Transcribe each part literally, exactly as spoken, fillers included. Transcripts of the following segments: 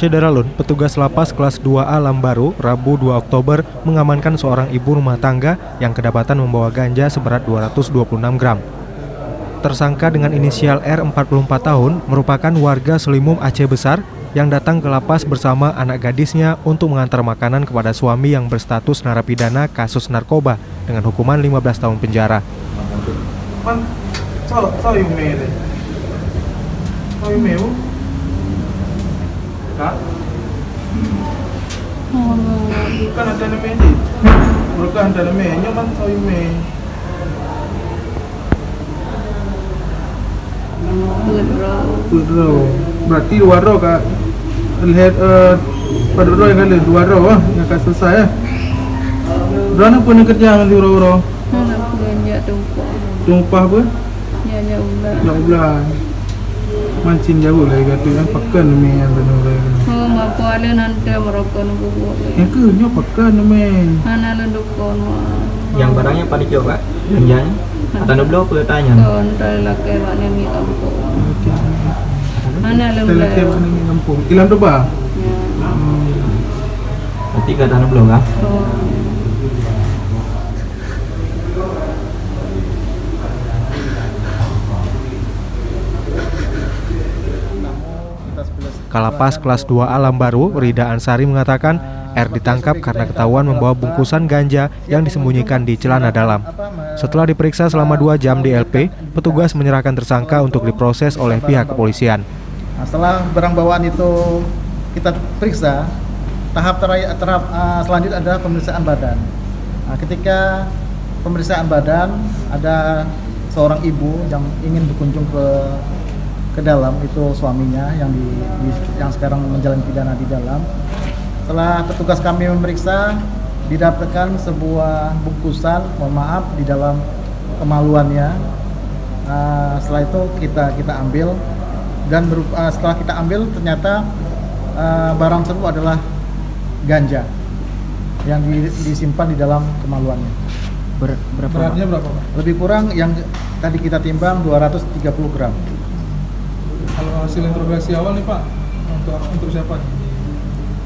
Saudara Lun, petugas lapas kelas dua A Lambaru, Rabu dua Oktober, mengamankan seorang ibu rumah tangga yang kedapatan membawa ganja seberat dua ratus dua puluh enam gram. Tersangka dengan inisial R, empat puluh empat tahun, merupakan warga Seulimeum Aceh Besar yang datang ke lapas bersama anak gadisnya untuk mengantar makanan kepada suami yang berstatus narapidana kasus narkoba dengan hukuman lima belas tahun penjara. Berarti waro kak lihat pada waro kali dua waro ah yang kak selesai ya. Berapa punya kerjaan di waro-waro? Banyak tumpah. Tumpah apa? Banyak ular. Banyak ular. Mancing jauh lagi katu kan pakan demi yang benar-benar. Oh, mampu ada nanti merokok nunggu. Yang ke nyok pakan demi. Mana lendukon? Yang barangnya paling jauh kak? Jangan. Tanah blok boleh tanya. Tahun dari laki mana ni kampung? Mana laki mana ni kampung? Ilam doba. Nanti kat tanah blok kak? Kalapas kelas dua A Lambaru, Rida Ansari mengatakan R ditangkap karena ketahuan membawa bungkusan ganja yang disembunyikan di celana dalam. Setelah diperiksa selama dua jam di L P, petugas menyerahkan tersangka untuk diproses oleh pihak kepolisian. Nah, setelah barang bawaan itu kita periksa, tahap teraya, terap, uh, selanjutnya adalah pemeriksaan badan. Nah, ketika pemeriksaan badan, ada seorang ibu yang ingin berkunjung ke ke dalam, itu suaminya yang di, di yang sekarang menjalani pidana di dalam. Setelah petugas kami memeriksa, didapatkan sebuah bungkusan, mohon maaf, di dalam kemaluannya. Uh, setelah itu kita kita ambil dan berupa, uh, setelah kita ambil ternyata uh, barang tersebut adalah ganja yang di, disimpan di dalam kemaluannya. Ber, berapa? Beratnya berapa? Lebih kurang yang tadi kita timbang dua ratus tiga puluh gram. Kalau hasil interogasi awal nih Pak, untuk untuk siapa?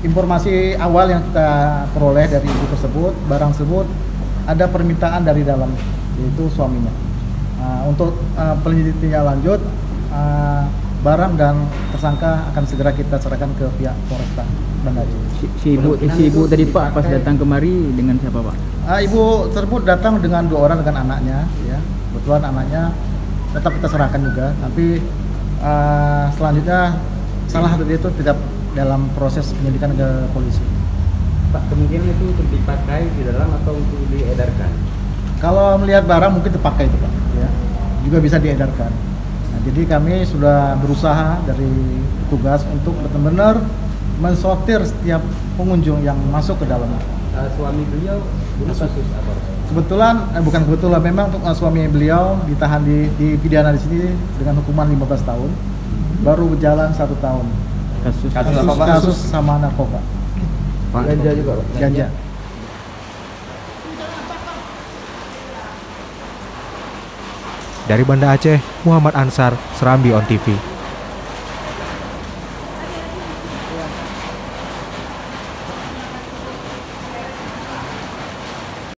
Informasi awal yang kita peroleh dari ibu tersebut, barang tersebut ada permintaan dari dalam, yaitu suaminya. Nah, untuk uh, penyelidikannya lanjut, uh, barang dan tersangka akan segera kita serahkan ke pihak polresta Bandar Lampung. Si, si ibu, si ibu tadi Pak pas datang kemari dengan siapa Pak? Uh, ibu tersebut datang dengan dua orang dengan anaknya, ya. Kebetulan anaknya tetap kita serahkan juga, tapi Uh, selanjutnya salah satu dia itu tidak dalam proses penyelidikan ke polisi. Pak, kemungkinan itu untuk dipakai di dalam atau untuk diedarkan? Kalau melihat barang mungkin dipakai itu Pak, ya. Juga bisa diedarkan. Nah, jadi kami sudah berusaha dari tugas untuk benar-benar mensortir setiap pengunjung yang masuk ke dalam. Uh, suami beliau kasus apa? Kebetulan, eh, bukan kebetulan, memang untuk suami beliau ditahan di, di pidana di sini dengan hukuman lima belas tahun, baru berjalan satu tahun. Kasus kasus, kasus, kasus sama narkoba. Ganja juga, Pak. Ganja. Dari Banda Aceh, Muhammad Ansar, Serambi On T V.